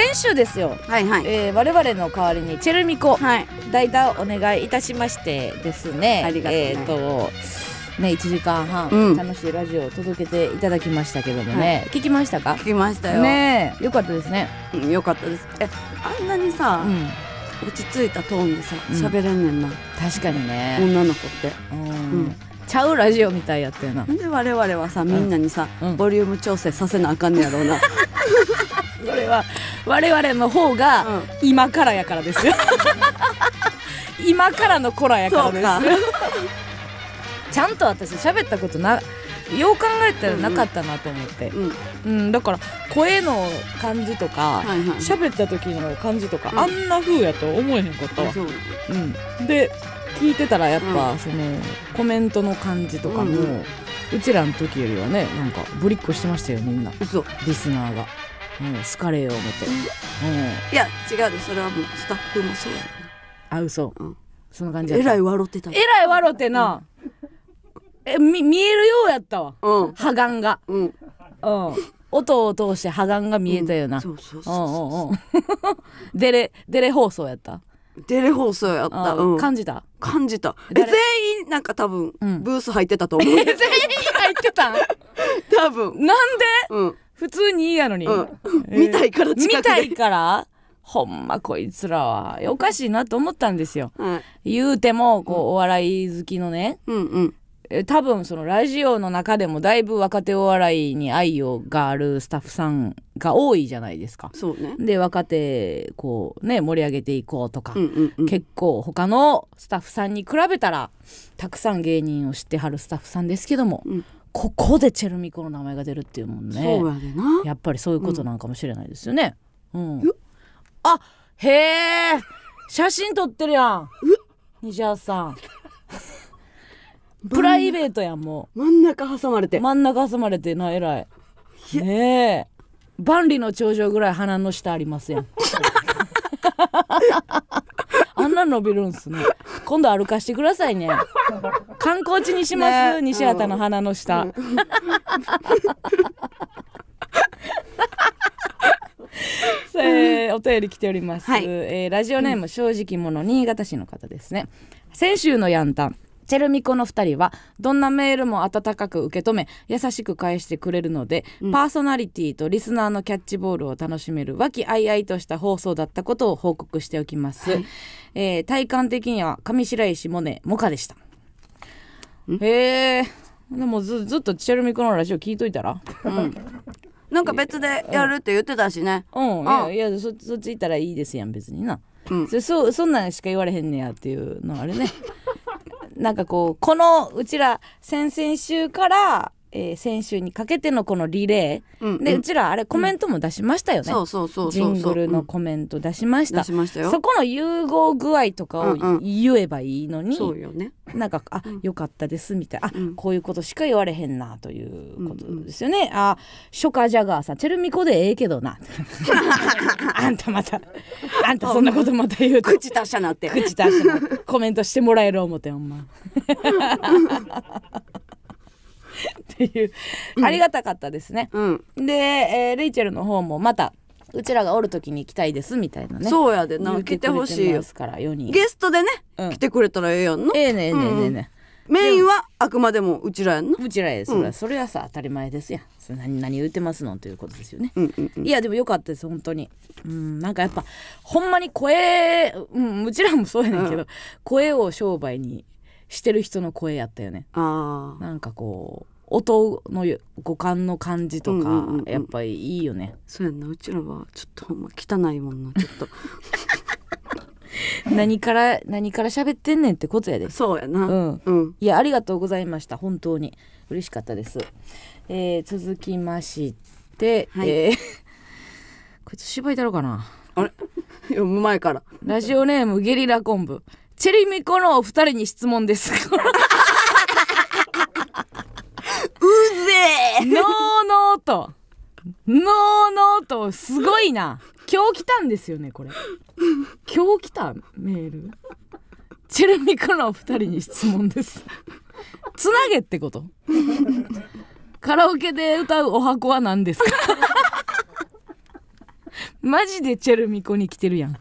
先週ですよ、我々の代わりにチェルミコ代打をお願いいたしましてですね、ありがとうね、1時間半楽しいラジオを届けていただきましたけどもね、聞きましたか？聞きましたよね。よかったですね。よかったです。あんなにさ落ち着いたトーンでさ喋れんねんな。確かにね、女の子ってちゃうラジオみたいやったよな。なんで我々はさみんなにさボリューム調整させなあかんねやろうな。それは我々の方が今からやからですよ。今からの子らやからです。ちゃんと私喋ったことな、よう考えたらなかったなと思って、だから声の感じとか喋った時の感じとかあんな風やと思えへんかったわ。で聞いてたらやっぱそのコメントの感じとかもうちらの時よりはね、なんかぶりっこしてましたよみんな。リスナーが好かれよう思って。いや違うで、それはもうスタッフもそうやな。あ、嘘。その感じやった。えらい笑ってた。えらい笑ってな。見えるようやったわ、破顔が。音を通して破顔が見えたよな。そうそうそう。デレ放送やった。デレ放送やった。感じた。感じた。全員なんか多分ブース入ってたと思う。全員入ってた。多分。なんで？普通にいいやのに。見たいから近くで。見たいから。ほんまこいつらはおかしいなと思ったんですよ。言うてもこうお笑い好きのね。多分そのラジオの中でもだいぶ若手お笑いに愛があるスタッフさんが多いじゃないですか。そうね。で若手こうね盛り上げていこうとか、結構他のスタッフさんに比べたらたくさん芸人を知ってはるスタッフさんですけども、ここでチェルミコの名前が出るっていうもんね。そうやでな。やっぱりそういうことなんかもしれないですよね。あ、へえ、写真撮ってるやん西橋さん。プライベートやん。もう真ん中挟まれて、真ん中挟まれてな。えらいねえ、万里の長城ぐらい鼻の下ありますやん。あんな伸びるんすね。今度歩かしてくださいね。観光地にします、西畑の鼻の下。お便り来ております、ラジオネーム正直者、新潟市の方ですね。先週のヤンタンチェルミコの2人はどんなメールも温かく受け止め優しく返してくれるので、パーソナリティとリスナーのキャッチボールを楽しめる和気あいあいとした放送だったことを報告しておきます、体感的には上白石萌音モカでした。へえ、でも ずっとチェルミコのラジオ聞いといたら、なんか別でやるって言ってたしね。いやそっち行ったらいいですやん別にな、そんなんしか言われへんねやっていうのあれね。なんかこうこのうちら先々週から、先週にかけてのこのリレー、でうちらあれコメントも出しましたよね。ジングルのコメント出しました、そこの融合具合とかを言えばいいのに、なんかあ、よかったですみたいな、こういうことしか言われへんなということですよね。あ、ショカジャガーさんチェルミコでええけどな。あんたまたあんたそんなことまた言うと口出しゃなって口出しゃなってコメントしてもらえる思て、ほんま。っていうありがたかったですね。で、レイチェルの方もまたうちらがおるときに行きたいですみたいなね。そうやでな、来てほしいよ。ゲストでね来てくれたらええやんの。ええねえねえね。メインはあくまでもうちらやんの。うちらや、それはさ当たり前ですやん。何言ってますのということですよね。いやでもよかったです本当に。なんかやっぱほんまに声、うちらもそうやねんけど、声を商売にしてる人の声やったよね。なんかこう音の五感の感じとかやっぱりいいよね。そうやんな、うちらはちょっとほんま汚いもんな、ちょっと。何から喋ってんねんってことやで。そうやな。いやありがとうございました本当に嬉しかったです、続きまして、こいつ芝居だろうかなあれ。読む前からラジオネームゲリラ昆布。チェルミコのお二人に質問です。うぜえノーノーとノーノーとすごいな。今日来たんですよねこれ。今日来たメール。チェルミコのお二人に質問です。つなげってこと。カラオケで歌うお箱は何ですか。マジでチェルミコに来てるやん